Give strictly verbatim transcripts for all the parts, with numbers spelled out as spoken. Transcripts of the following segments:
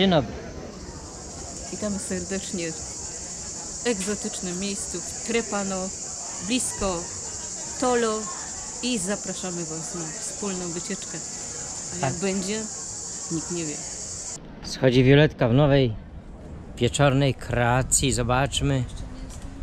Dzień dobry. Witamy serdecznie w egzotycznym miejscu w Drepano, blisko Tolo i zapraszamy Was na wspólną wycieczkę. A jak tak będzie, nikt nie wie. Schodzi Violetka w nowej wieczornej kreacji. Zobaczmy,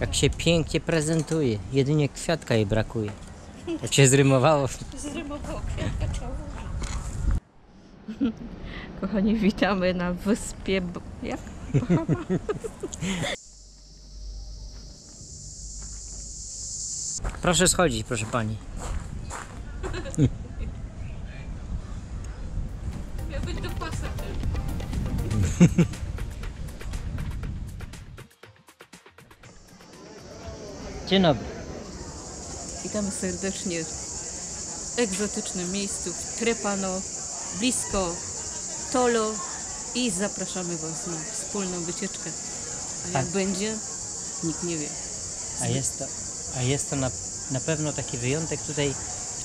jak się pięknie prezentuje. Jedynie kwiatka jej brakuje. Jak się zrymowało. Zrymowało kwiatka czołówka. Kochani, witamy na wyspie... B... Jak? Proszę schodzić, proszę pani. Miał być do pasa. Dzień dobry. Witamy serdecznie w egzotycznym miejscu w Drepano, blisko Tolo i zapraszamy Was na wspólną wycieczkę. A jak tak będzie, nikt nie wie. A jest to, a jest to na, na pewno taki wyjątek tutaj,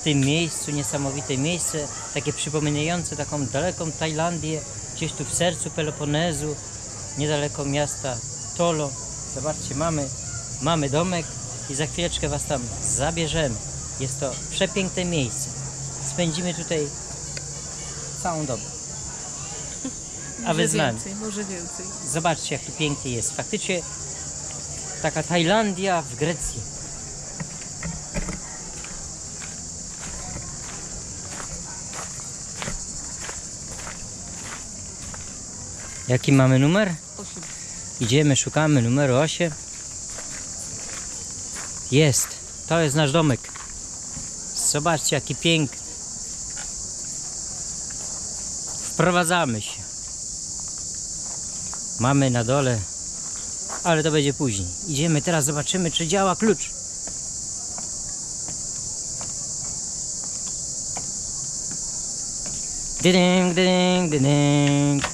w tym miejscu, niesamowite miejsce, takie przypominające taką daleką Tajlandię, gdzieś tu w sercu Peloponezu, niedaleko miasta Tolo. Zobaczcie, mamy, mamy domek i za chwileczkę Was tam zabierzemy. Jest to przepiękne miejsce. Spędzimy tutaj całą dobę. A wy znamy. Może więcej, może więcej. Zobaczcie, jaki piękny jest. Faktycznie taka Tajlandia w Grecji. Jaki mamy numer? osiem. Idziemy, szukamy numeru osiem. Jest. To jest nasz domek. Zobaczcie, jaki piękny. Wprowadzamy się. Mamy na dole, ale to będzie później. Idziemy teraz, zobaczymy, czy działa klucz. Dydyng, dydyng, dydyng.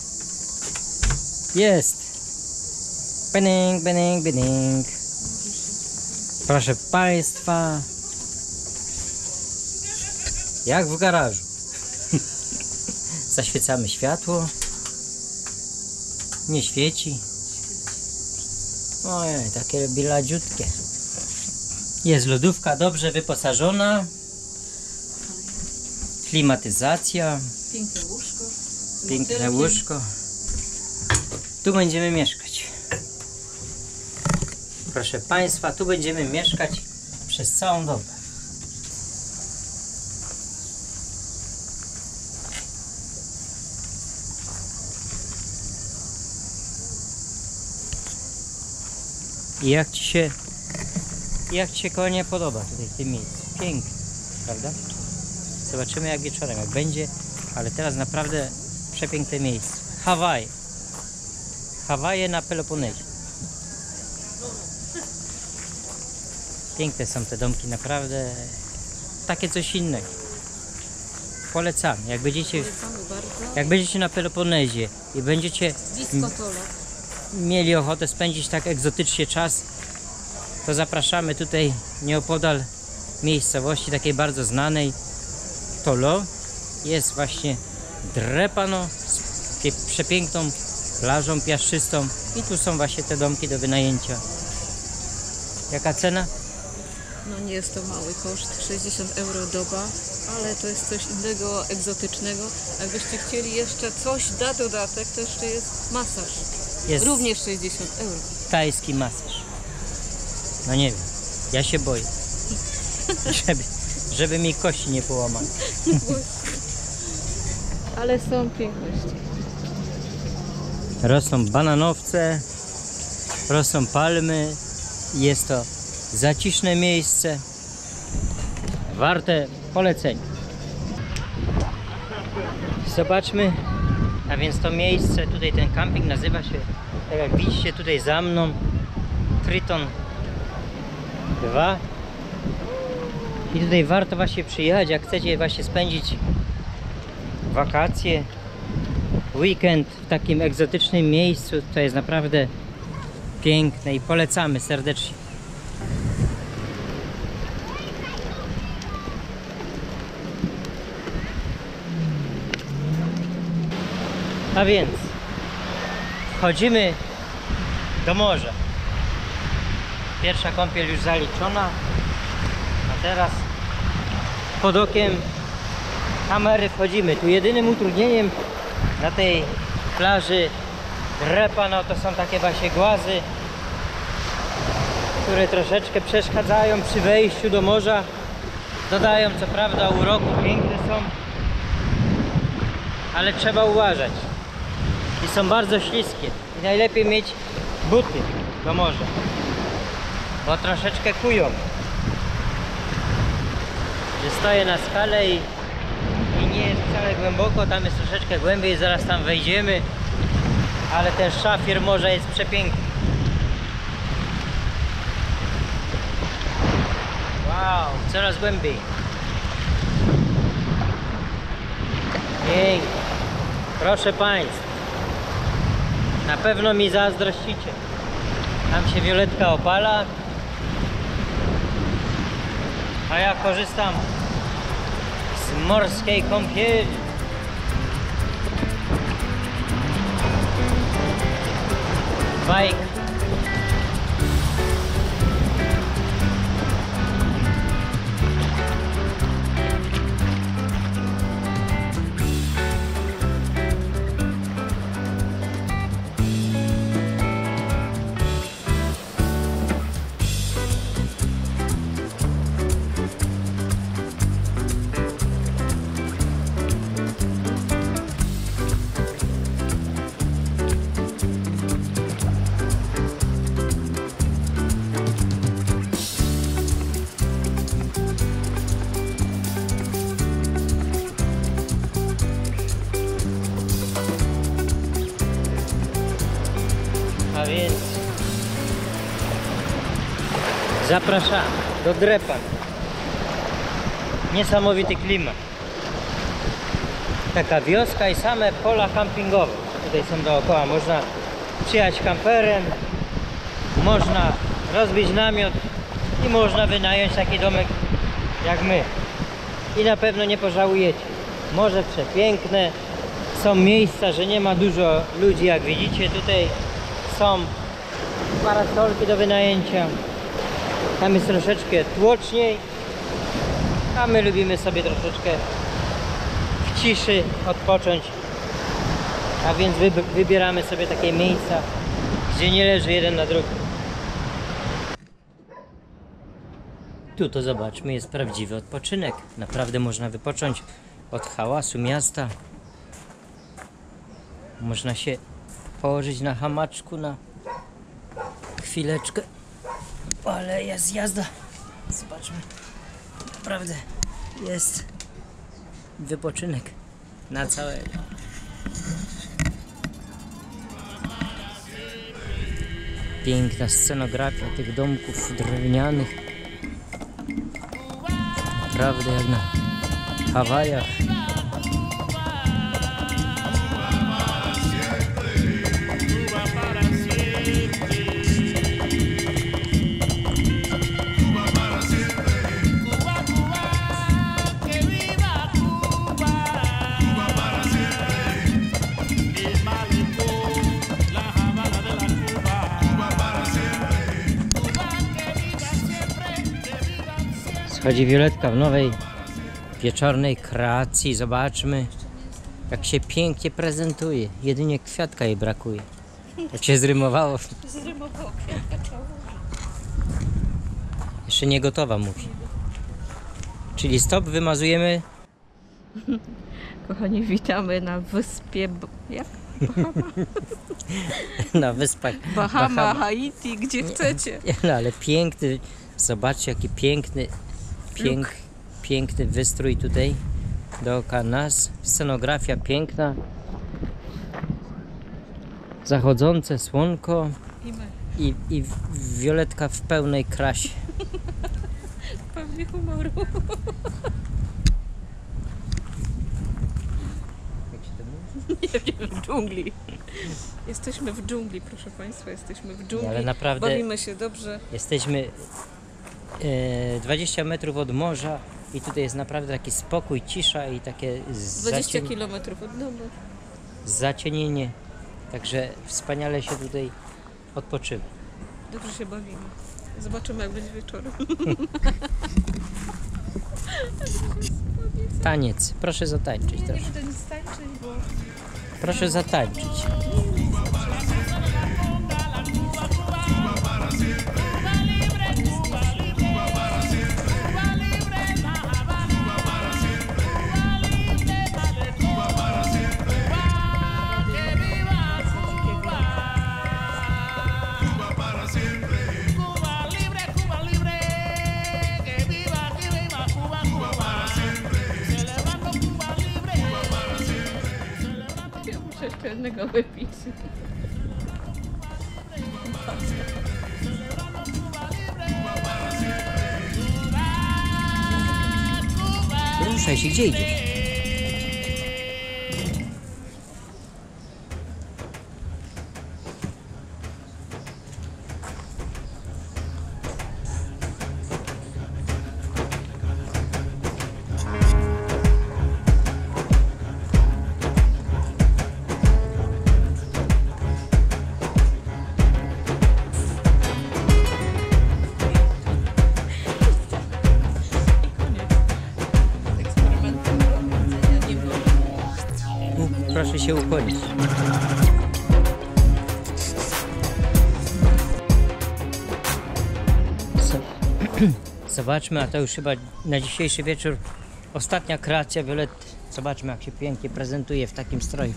Jest. Bening, bening, bening. Proszę Państwa. Jak w garażu. Zaświecamy światło. Nie świeci. Ojej, takie biladziutkie. Jest lodówka dobrze wyposażona. Klimatyzacja. Piękne łóżko. Piękne łóżko. Tu będziemy mieszkać. Proszę Państwa, tu będziemy mieszkać przez całą dobę. I jak Ci się, jak Ci się konie podoba tutaj w tym miejscu? Pięknie, prawda? Zobaczymy jak wieczorem, jak będzie, ale teraz naprawdę przepiękne miejsce. Hawaje. Hawaje na Peloponezie. Piękne są te domki, naprawdę takie coś innego. Polecam. Jak będziecie, jak będziecie na Peloponezie i będziecie... mieli ochotę spędzić tak egzotycznie czas, to zapraszamy tutaj nieopodal miejscowości takiej bardzo znanej Tolo. Jest właśnie Drepano z przepiękną plażą piaszczystą i tu są właśnie te domki do wynajęcia. Jaka cena? No nie jest to mały koszt, sześćdziesiąt euro doba, ale to jest coś innego, egzotycznego. Jakbyście chcieli jeszcze coś na dodatek, to jeszcze jest masaż. Jest również sześćdziesiąt euro. Tajski masaż. No nie wiem, ja się boję, żeby, żeby mi kości nie połamać. Ale są piękności. Rosną bananowce, rosną palmy. Jest to zaciszne miejsce, warte polecenia. Zobaczmy. A więc to miejsce, tutaj ten camping nazywa się, tak jak widzicie tutaj za mną, Triton dwa. I tutaj warto właśnie przyjechać, jak chcecie właśnie spędzić wakacje, weekend w takim egzotycznym miejscu. To jest naprawdę piękne i polecamy serdecznie. A więc Chodzimy do morza. Pierwsza kąpiel już zaliczona. A teraz pod okiem kamery wchodzimy. Tu jedynym utrudnieniem na tej plaży Drepano to są takie właśnie głazy, które troszeczkę przeszkadzają przy wejściu do morza. Dodają co prawda uroku, piękne są, ale trzeba uważać. I są bardzo śliskie. I najlepiej mieć buty do morza, bo troszeczkę kują. Że stoję na skale i, i nie jest wcale głęboko, tam jest troszeczkę głębiej, zaraz tam wejdziemy. Ale ten szafir morza jest przepiękny. Wow, coraz głębiej. Jej, proszę Państwa, na pewno mi zazdrościcie. Tam się Violetka opala, a ja korzystam z morskiej kąpieli. Bike. A więc zapraszam do Drepana. Niesamowity klimat. Taka wioska i same pola kampingowe. Tutaj są dookoła. Można przyjechać kamperem, można rozbić namiot i można wynająć taki domek jak my. I na pewno nie pożałujecie. Morze przepiękne. Są miejsca, że nie ma dużo ludzi, jak widzicie tutaj. Są parasolki do wynajęcia. Tam jest troszeczkę tłoczniej, a my lubimy sobie troszeczkę w ciszy odpocząć. A więc wybieramy sobie takie miejsca, gdzie nie leży jeden na drugim. Tu to zobaczmy, jest prawdziwy odpoczynek. Naprawdę można wypocząć od hałasu miasta. Można się położyć na hamaczku na chwileczkę, ale jest jazda. Zobaczmy, naprawdę jest wypoczynek na całego. Piękna scenografia tych domków drewnianych, naprawdę jak na Hawajach. Chodzi Violetka w nowej wieczornej kreacji. Zobaczmy, jak się pięknie prezentuje. Jedynie kwiatka jej brakuje. Jak się zrymowało. Zrymowało kwiatka. Jeszcze nie gotowa, mówi. Czyli stop, wymazujemy. Kochani, witamy na wyspie... Jak? Na wyspach Bahama, Bahama, Haiti, gdzie chcecie. No ale piękny, zobaczcie jaki piękny Pięk, piękny wystrój tutaj dookoła nas, scenografia piękna, zachodzące słonko i, i Violetka w pełnej krasie. Pewnie humoru. Jak się to mówi? Nie wiem, w dżungli. Jesteśmy w dżungli, proszę Państwa, jesteśmy w dżungli, ale naprawdę bawimy się dobrze. Jesteśmy dwadzieścia metrów od morza i tutaj jest naprawdę taki spokój, cisza i takie dwadzieścia kilometrów od domu. Zacienienie Także wspaniale się tutaj odpoczywa. Dobrze się bawimy. Zobaczymy, jak będzie wieczorem. Taniec. Proszę zatańczyć. Nie, nie będę nic tańczyć, bo... Proszę zatańczyć. Jeszcze jednego wypić. Ruszaj się, gdzie idziesz? Proszę się ukłonić. Zobaczmy, a to już chyba na dzisiejszy wieczór ostatnia kreacja Violetty. Zobaczmy, jak się pięknie prezentuje w takim stroju.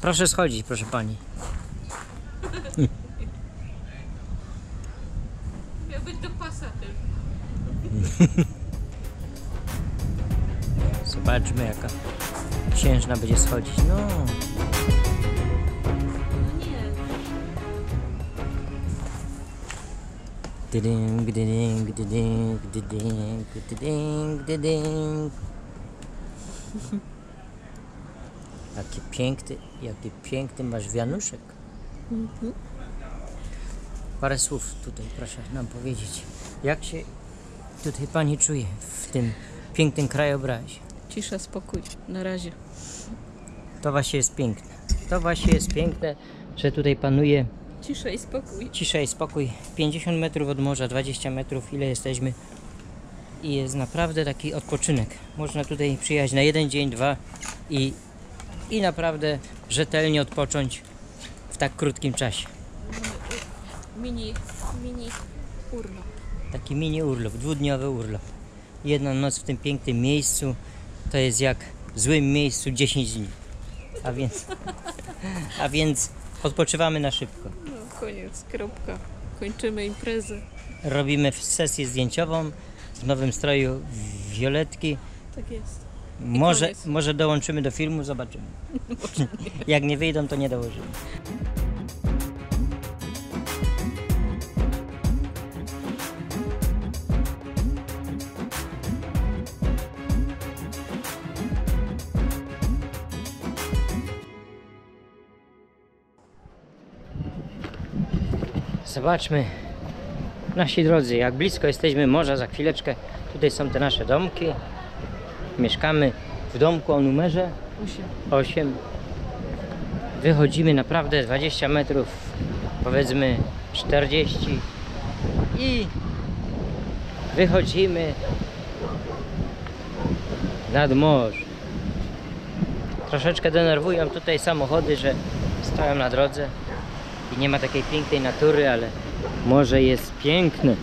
Proszę schodzić, proszę pani. Miał być do pasa tylko. Zobaczmy, jaka księżna będzie schodzić. No. No nie. Ding, ding, ding, ding, ding, ding. Jaki piękny, jaki piękny masz wianuszek. Mhm. Parę słów tutaj proszę nam powiedzieć. Jak się tutaj pani czuje w tym pięknym krajobrazie? Cisza, spokój, na razie. To właśnie jest piękne. To właśnie jest piękne, że tutaj panuje... Cisza i spokój. Cisza i spokój. pięćdziesiąt metrów od morza, dwadzieścia metrów, ile jesteśmy. I jest naprawdę taki odpoczynek. Można tutaj przyjechać na jeden dzień, dwa i, i naprawdę rzetelnie odpocząć w tak krótkim czasie. Mini, mini urlop. Taki mini urlop, dwudniowy urlop. Jedna noc w tym pięknym miejscu. To jest jak w złym miejscu dziesięć dni. A więc, a więc odpoczywamy na szybko. No koniec, kropka. Kończymy imprezę. Robimy sesję zdjęciową w nowym stroju Violetki. Tak jest. Może, może dołączymy do filmu, zobaczymy. Może nie. Jak nie wyjdą, to nie dołożymy. Zobaczmy, nasi drodzy, jak blisko jesteśmy morza. Za chwileczkę tutaj są te nasze domki. Mieszkamy w domku o numerze osiem. Wychodzimy naprawdę dwadzieścia metrów, powiedzmy czterdzieści, i wychodzimy nad morze. Troszeczkę denerwują tutaj samochody, że stoją na drodze. I nie ma takiej pięknej natury, ale morze jest piękne.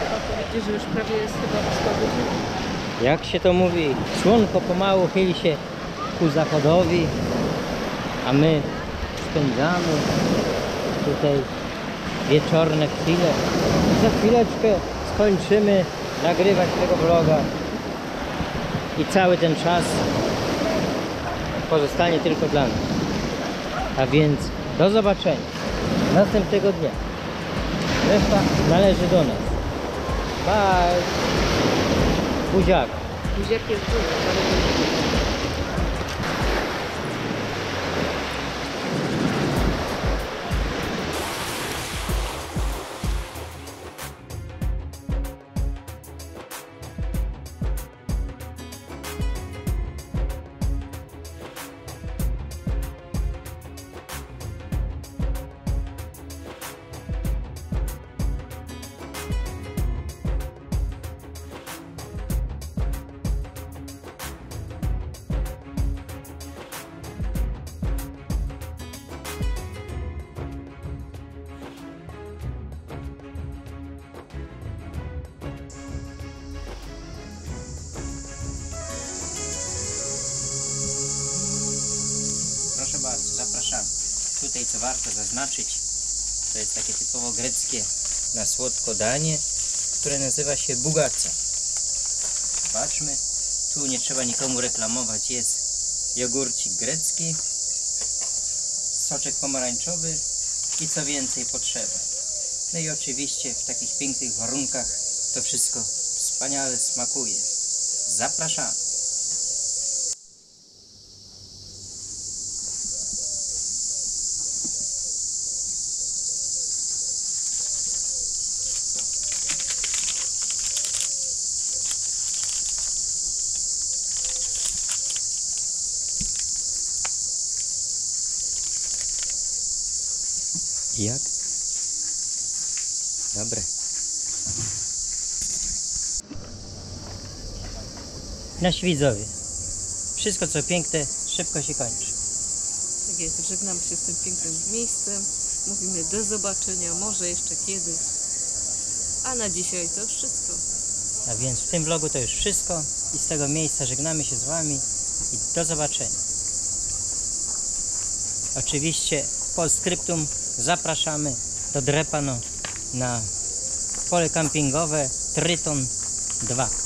Chyba to widzi, że już prawie jest chyba wschodu. Jak się to mówi? Słonko pomału chyli się ku zachodowi, a my spędzamy tutaj wieczorne chwile. Za chwileczkę skończymy nagrywać tego vloga i cały ten czas pozostanie tylko dla nas. A więc do zobaczenia następnego dnia. Reszta należy do nas. Bye! Buziak. Buziak jest tu. Zapraszam. Tutaj co warto zaznaczyć, to jest takie typowo greckie na słodko danie, które nazywa się bugacia. Zobaczmy, tu nie trzeba nikomu reklamować, jest jogurcik grecki, soczek pomarańczowy i co więcej potrzeba. No i oczywiście w takich pięknych warunkach to wszystko wspaniale smakuje. Zapraszam! Jak? Dobre. Nasi widzowie, wszystko co piękne szybko się kończy. Tak jest, żegnam się z tym pięknym miejscem. Mówimy do zobaczenia, może jeszcze kiedyś. A na dzisiaj to już wszystko. A więc w tym vlogu to już wszystko i z tego miejsca żegnamy się z Wami i do zobaczenia. Oczywiście postscriptum. Zapraszamy do Drepano na pole kampingowe Triton dwa.